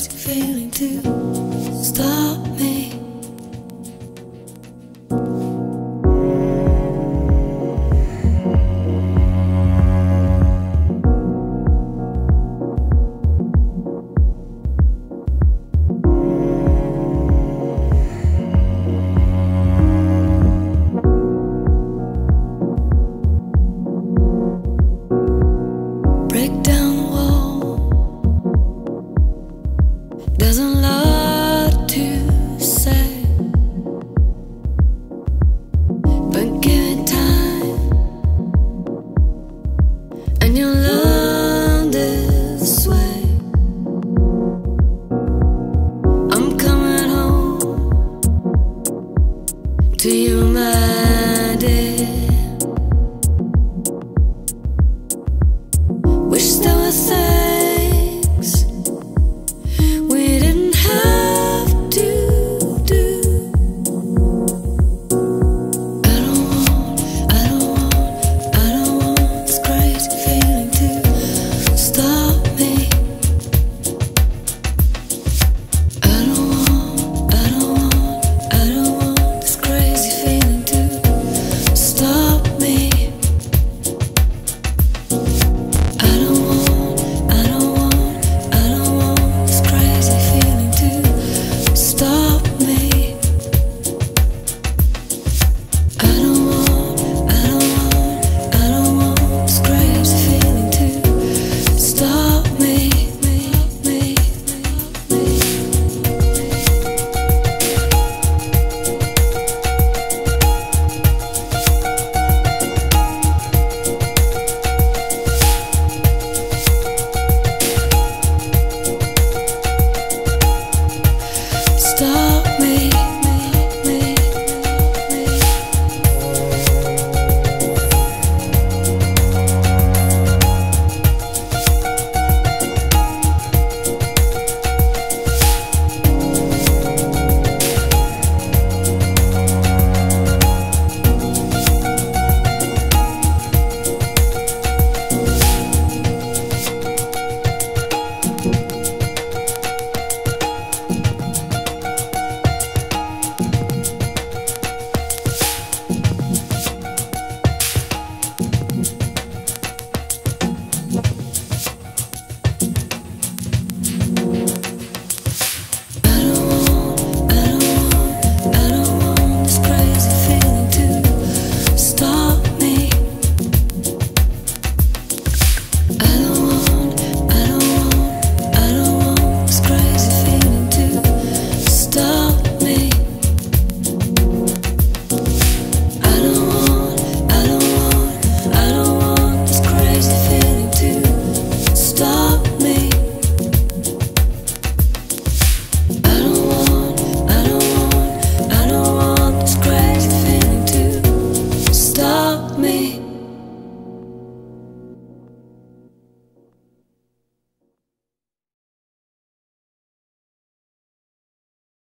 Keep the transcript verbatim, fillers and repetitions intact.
let your feeling to stop me. There's a lot to say, but give it time, and you'll learn this way. I'm coming home to you, my